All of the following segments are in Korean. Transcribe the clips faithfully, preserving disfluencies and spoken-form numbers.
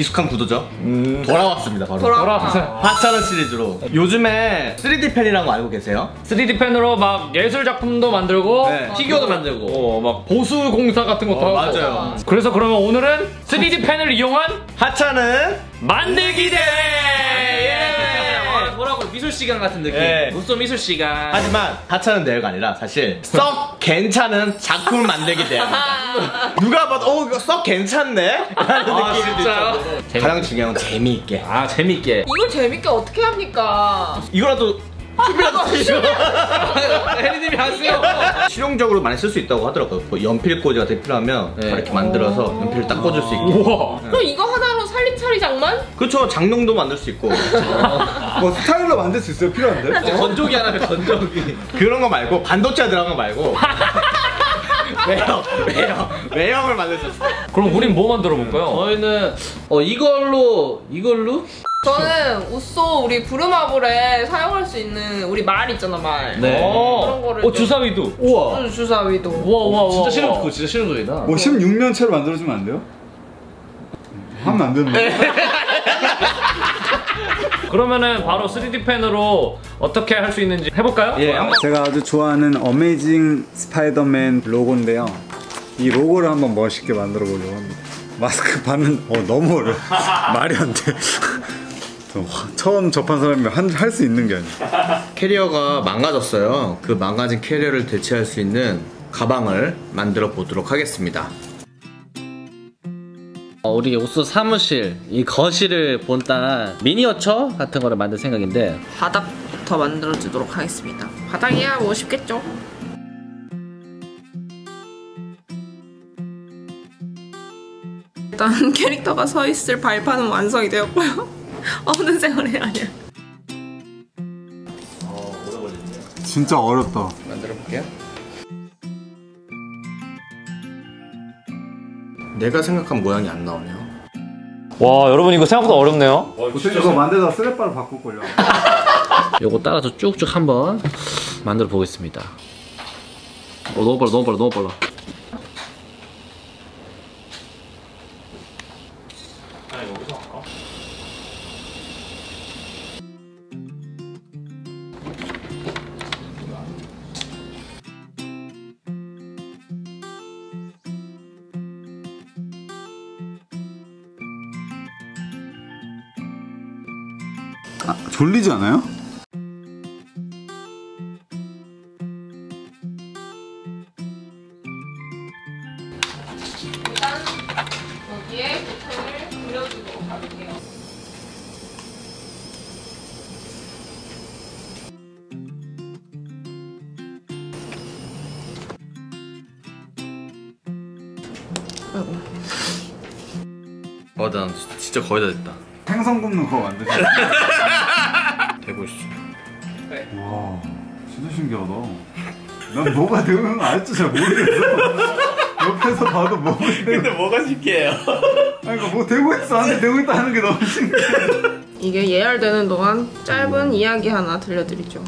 익숙한 구도죠. 음... 돌아왔습니다. 바로 돌아왔어요. 하차는 시리즈로. 요즘에 쓰리디 펜이라는 거 알고 계세요? 쓰리디 펜으로 막 예술 작품도 만들고, 네. 피규어도 만들고, 어, 막 보수 공사 같은 것도 어, 하고. 맞아요. 그래서 그러면 오늘은 쓰리디 펜을 이용한 하차는 만들기 대회. 미술 시간 같은 느낌. 네. 웃소 미술 시간. 하지만 하차는 대회가 아니라 사실 썩 괜찮은 작품을 만들기 대회입니다. 누가 봐도 어 이거 썩 괜찮네? 라는 아, 느낌이 들죠. 가장 중요한 건 재미있게. 아 재미있게. 이걸 재미있게 어떻게 합니까? 이거라도 춤이라도 추시죠. 혜리님이 하세요. 실용적으로 많이 쓸 수 있다고 하더라고요. 뭐 연필꽂이가 되게 필요하면 네. 이렇게 만들어서 연필을 딱 꽂을 수 있게. 우와. 그럼 이거 하나로 살림살이 장만? 그렇죠. 장롱도 만들 수 있고. 뭐 스타일러 만들 수 있어요? 필요한데? 건조기 하나면 건조기. 그런 거 말고 반도체 들어간 거 말고. 외형, 외형, 외형을 만들 수 있어요. 그럼 우린 뭐 만들어 볼까요? 저희는 어 이걸로 이걸로. 저는 웃소 우리 부루마블에 사용할 수 있는 우리 말 있잖아 말. 네. 오, 그런 거를. 어 주사위도. 우와. 주사위도. 우와 우와 우와. 진짜 실험 그거 진짜 실험적이다. 뭐 십육 면 채로 만들어주면 안 돼요? 하면 안 되는 거야. 그러면은 바로 쓰리디 펜으로 어떻게 할 수 있는지 해볼까요? 예. 제가 아주 좋아하는 어메이징 스파이더맨 로고인데요. 이 로고를 한번 멋있게 만들어 보려고 합니다. 마스크 받는 어 너무 어려워. 말이 안 돼. 처음 접한 사람이 할 수 있는 게 아니에요. 캐리어가 망가졌어요. 그 망가진 캐리어를 대체할 수 있는 가방을 만들어 보도록 하겠습니다. 우리 웃소 사무실, 이 거실을 본딴 미니어처 같은 거를 만들 생각인데 바닥부터 만들어주도록 하겠습니다. 바닥이야 뭐 쉽겠죠? 일단 캐릭터가 서 있을 발판은 완성이 되었고요. 어느새 오래 아니야. 어, 오래 걸리네요. 진짜 어렵다. 만들어 볼게요. 내가 생각한 모양이 안 나오네요. 와, 여러분 이거 생각보다 어렵네요. 와, 이거, 이거 만들다 쓰레빠로 바꿀 걸요. 요거 따라서 쭉쭉 한번 만들어 보겠습니다. 어, 너무 빨라, 너무 빨라, 너무 빨라. 아, 졸리지 않아요? 일단 여기에 고통을 그려주고 갈게요. 아이고. 어, 난 진짜 거의 다 됐다. 생선 굽는 거 만드시죠? 대보시죠. 네. 와, 진짜 신기하다. 난 뭐가 되면 아직도 잘 모르겠어. 옆에서 봐도 뭐가 되고. 근데 뭐가 신기해요? 아니, 그러니까 뭐 되고 있어. 안돼 되고 있다 하는 게 너무 신기해. 이게 예열되는 동안 짧은 이야기 하나 들려드리죠.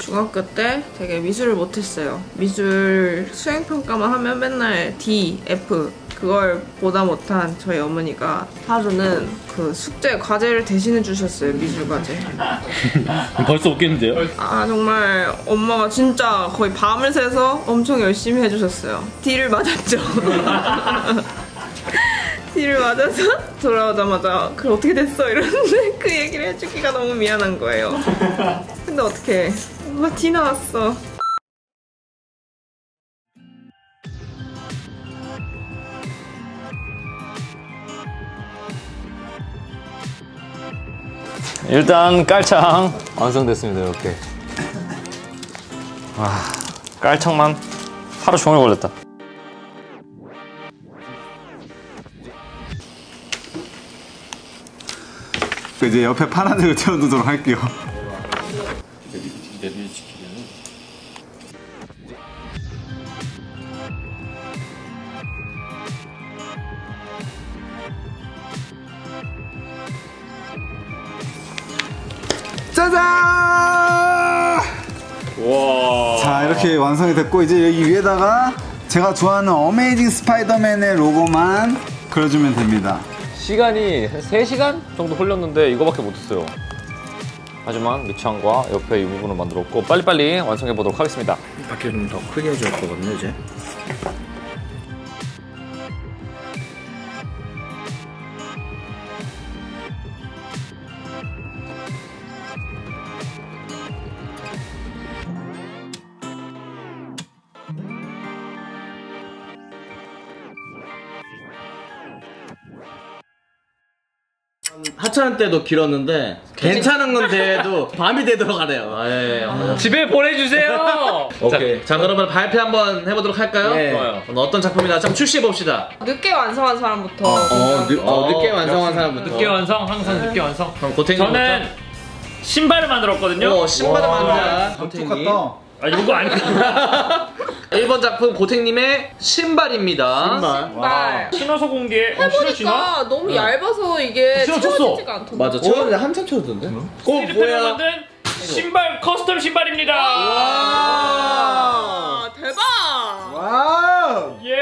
중학교 때 되게 미술을 못했어요. 미술 수행평가만 하면 맨날 D, F 그걸 보다 못한 저희 어머니가 하루는 그 숙제 과제를 대신해 주셨어요. 미술 과제. 벌써 웃겠는데요? 아 정말 엄마가 진짜 거의 밤을 새서 엄청 열심히 해주셨어요. D를 맞았죠. D를 맞아서 돌아오자마자 그걸 어떻게 됐어? 이러는데 그 얘기를 해주기가 너무 미안한 거예요. 근데 어떡해. 엄마 D 나왔어. 일단 깔창 완성됐습니다. 이렇게. 와, 깔창만 하루 종일 걸렸다. 이제 옆에 파란색을 채워두도록 할게요. 짜잔! 와. 자, 이렇게 완성이 됐고 이제 여기 위에다가 제가 좋아하는 어메이징 스파이더맨의 로고만 그려주면 됩니다. 시간이 한 세 시간 정도 흘렸는데 이거밖에 못했어요. 하지만 밑창과 옆에 유무분을 만들었고 빨리빨리 완성해보도록 하겠습니다. 밖에 좀 더 크게 해줄 거거든요 이제. 하찮을 때도 길었는데 괜찮은 건데도 밤이 되도록 하네요. 아, 예, 예. 아. 집에 보내주세요. 오케이. 자, 자 그러면 발표 한번 해보도록 할까요? 네. 좋아요. 어떤 작품이나 참 출시해 봅시다. 늦게 완성한 사람부터. 어, 어, 늦, 어 늦게 완성한 사람부터. 늦게 완성 항상 네. 늦게 완성. 그럼 고탱이 저는 먼저. 신발을 만들었거든요. 어, 신발을 만들었다. 고탱이. 아 이거 아니야. 일 번 작품 고택님의 신발입니다. 신발. 신발. 신어서 공개. 어, 해보니까 너무 네. 얇아서 이게 채워지지가 않던데. 맞아. 채워지는데 한참 채워지던데. 어 뭐야? 만든 신발 커스텀 신발입니다. 와 대박. 와우. 예.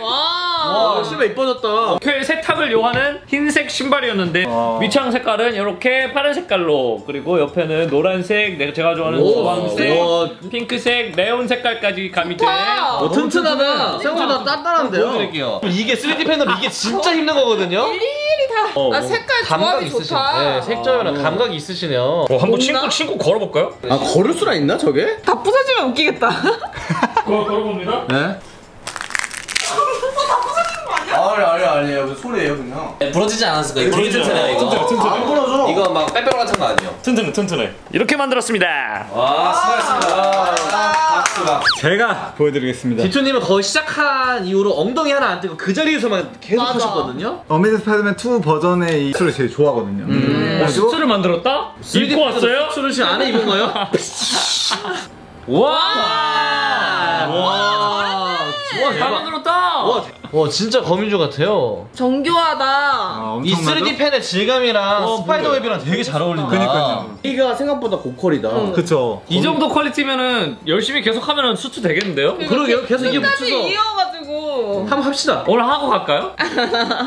와. 와 신발 이뻐졌다. 오케이 세탁을 요하는 흰색 신발이었는데 밑창 색깔은 이렇게 파란 색깔로 그리고 옆에는 노란색, 내가 제가 좋아하는 주황색, 핑크색, 네온 색깔까지 가미된. 어, 튼튼하다. 생각보다 단단한데요. 이게 쓰리디 펜으로 이게 진짜 힘든 거거든요. 일일이 다. 어, 아 색깔 조합이 좋다. 네, 색조합이랑 아, 감각이 있으시네요. 어, 한번 친구 친구 걸어볼까요? 아 걸을 수나 있나 저게? 다 부서지면 웃기겠다. 걸 걸어봅니다. 네. 아니 아니 아니에요. 그 소리예요 그냥. 부러지지 않았을 거예요. 튼튼해 이거. 튼튼해, 튼튼해. 안 부러져. 이거 막 빼빼로 같은 거 아니에요. 튼튼해 튼튼해. 이렇게 만들었습니다. 와 수고하셨습니다. 제가 보여드리겠습니다. 기초님은 거의 시작한 이후로 엉덩이 하나 안 뜨고 그 자리에서만 계속 하셨거든요. 어메이징 스파이더맨 투 버전의 이 수트를 제일 좋아하거든요. 음. 어, 수트를 만들었다? 입고 왔어요? 수트를 지금 안에 입은 거예요? 와. 와 잘 만들었다! 와, 와 진짜 거미줄 같아요. 정교하다. 아, 이 쓰리디 펜의 질감이랑 어, 스파이더웹이랑 되게 잘 어울린다. 그니까요. 이가 생각보다 고퀄이다. 응. 그쵸. 이 정도 퀄리티면은 열심히 계속하면 수트 되겠는데요? 그러게요. 계속 이게 붙여서 이어가지고 한번 합시다. 오늘 하고 갈까요?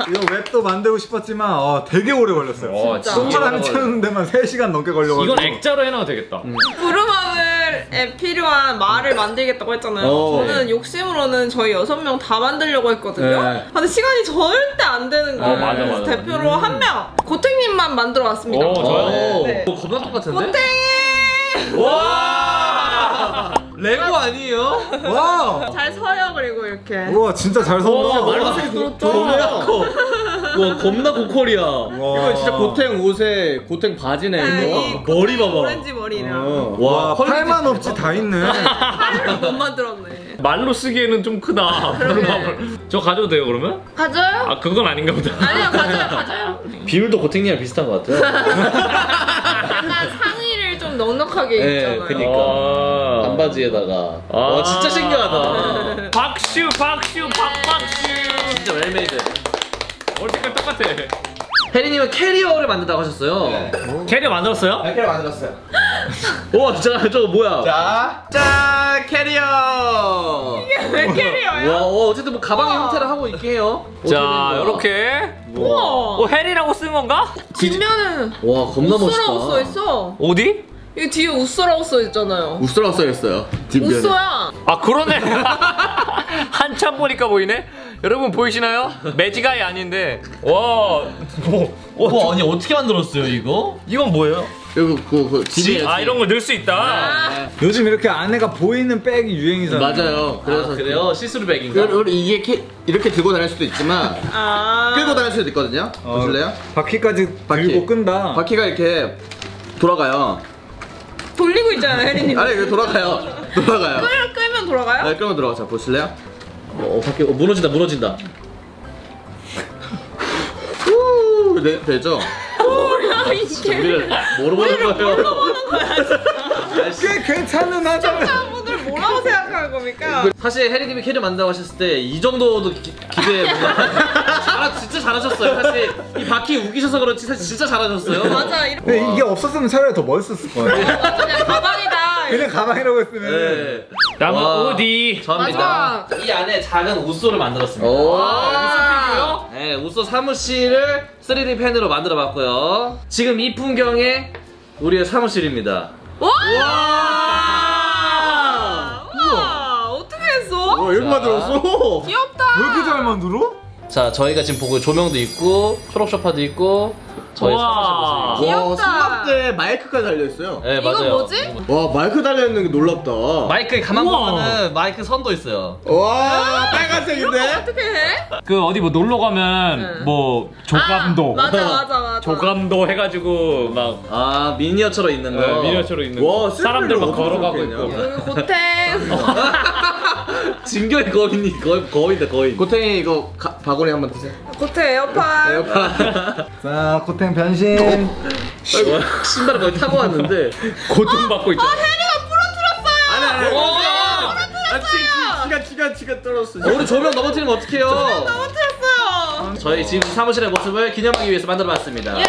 이거 웹도 만들고 싶었지만 어, 되게 오래 걸렸어요. 어, 진짜. 손가락 채우는 데만 세 시간 넘게 걸려가지고. 이건 액자로 해놔도 되겠다. 음. 부루마블에 필요한 말을 만들겠다고 했잖아요. 어, 저는 네. 욕심으로는 저희 여섯 명 다 만들려고 했거든요. 네. 근데 시간이 절대 안 되는 거예요. 어, 맞아, 맞아. 대표로 음. 한 명! 고탱님만 만들어 왔습니다. 오, 저요? 네. 네. 뭐 겁나 똑같은데? 고탱이! 와! 레고 아니에요? 와! 잘 서요, 그리고 이렇게. 우와, 진짜 잘 서는다. 말도 들었다. 와, 겁나 고퀄이야. 이거 진짜 고탱 옷에 고탱 바지네. 네, 머리 봐봐. 오렌지 머리랑. 와, 팔만 없지 다 있네. 팔을 못 만들었네. 말로 쓰기에는 좀 크다. 저 가져도 돼요 그러면? 가져요? 아 그건 아닌가 보다. 아니요 가져요 가져요. 비율도 고탱님이랑 비슷한 것 같아요. 약간 상의를 좀 넉넉하게 네, 입잖아요. 그니까 반바지에다가. 아 와 진짜 신기하다. 박슈 박슈 박박슈. 진짜 웰메이드. 얼핏 똑같아. 혜리님은 캐리어를 만든다고 하셨어요. 네. 캐리어 만들었어요? 네, 캐리어 만들었어요. 우와 진짜 저거 뭐야? 자, 짠 캐리어. 이게 왜 캐리어야? 와, 와 어쨌든 뭐 가방의 형태를 하고 있게 해요. 자, 이렇게. 우와. 어, 혜리라고 쓴 건가? 뒷면은. 와 겁나 멋있다. 웃소라고 써 있어. 어디? 이게 뒤에 웃소라고 써 있잖아요. 웃소라고 써 있어요. 뒷면에. 웃소야. 아 그러네. 한참 보니까 보이네. 여러분 보이시나요? 매직아이 아닌데. 와, 뭐, 와 아니 어떻게 만들었어요 이거? 이건 뭐예요? 이거 그, 그 지, 아 이런 걸 넣을 수 있다. 아 요즘 이렇게 안에가 보이는 백이 유행이잖아요. 맞아요. 그래서 아, 그래요? 시스루 백인가? 그, 이게 캐, 이렇게 들고 다닐 수도 있지만 아 끌고 다닐 수도 있거든요. 어, 보실래요? 바퀴까지 바퀴. 들고 끈다. 바퀴가 이렇게 돌아가요. 돌리고 있잖아요, 혜리님. 아니 이거 돌아가요. 돌아가요. 끌, 끌면 돌아가요? 네, 끌면 돌아가. 자 보실래요? 어, 밖에 어, 무너진다 무너진다. 우 네, 되죠? 뭐야 이게? 우리를 뭐로 보는 거예요? 뭘로 보는 거야? 꽤 괜찮은 하잖아요. 시청자분들 뭐라고 생각하는 겁니까? 사실 혜리님이 캐리어 만든다고 하셨을 때 이 정도도 기, 기대 아, 진짜 잘하셨어요. 사실 이 바퀴 우기셔서 그렇지 사실 진짜 잘하셨어요. 맞아. 이런... 근데 이게 없었으면 차라리 더 멋있었을 거예요. 그냥 가방이다. 그냥 가방이라고 했으면. 남은 우디. 저입니다. 이 안에 작은 웃소를 만들었습니다. 오, 웃소 피규어? 네, 네, 웃소 사무실을 쓰리디 펜으로 만들어봤고요. 지금 이 풍경이 우리의 사무실입니다. 와! 우와! 우와! 어떻게 했어? 와, 이렇게 만들었어? 귀엽다! 왜 이렇게 잘 만들어? 자, 저희가 지금 보고 조명도 있고 초록 소파도 있고 저희 사무실 보세요. 귀엽다. 와, 수납대 마이크까지 달려있어요. 네, 맞아요. 이건 뭐지? 와, 마이크 달려있는 게 놀랍다. 마이크에 가만 우와. 보면은 마이크 선도 있어요. 와, 빨간색인데? 이런 거 어떻게 해? 그 어디 뭐 놀러 가면 네. 뭐 조감도 아, 맞아 맞아 맞아 조감도 해가지고 막 아 미니어처로 있는 거 네, 미니어처로 있는 와, 거 사람들 막 걸어가고 있고 고탱 진격의 거인이 거의 거인데 거인. 고탱이 이거 가, 바구니 한번 드세요. 고탱 에어팟. 에어팟. 자, 고탱 변신. 아이고, 신발을 거의 타고 왔는데 고통 받고 있잖아. 아, 해리가 부러뜨렸어요. 아니, 아니, 부러뜨렸어요. 키가 키가 떨어졌어. 우리 조명 넘어뜨리면 어떡해요? 조명 넘어뜨렸어요. 저희 지금 사무실의 모습을 기념하기 위해서 만들어봤습니다. 예.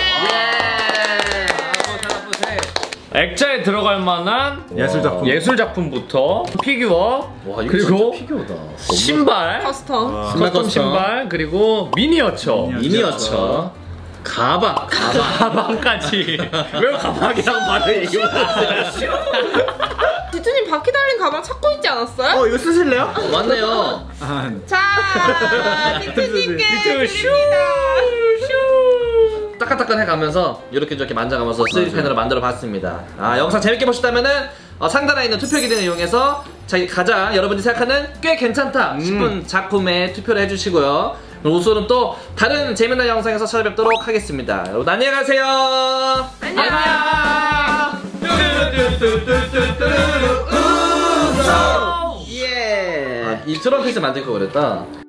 액자에 들어갈 만한 예술 작품 예술 작품부터 피규어 와, 이거 그리고 피규어다. 신발 커스텀 와, 커스텀, 커스텀 신발 그리고 미니어처 미니어처, 미니어처. 가방 가방까지 왜 가방이라고 말해 이거 지투님 바퀴 달린 가방 찾고 있지 않았어요? 어 이거 쓰실래요? 어, 맞네요. 자 지투님께 드립니다. 따끈따끈 해가면서 이렇게 저렇게 만져가면서 쓰리디 펜으로 만들어봤습니다. 아 영상 재밌게 보셨다면은 어, 상단에 있는 투표 기능을 이용해서 자기 가장 여러분이 생각하는 꽤 괜찮다 싶은 음. 작품에 투표를 해주시고요. 웃소는 또 다른 재미난 영상에서 찾아뵙도록 하겠습니다. 여러분 안녕히 가세요. 안녕. 예. 이 트럼펫을 만들 거 그랬다.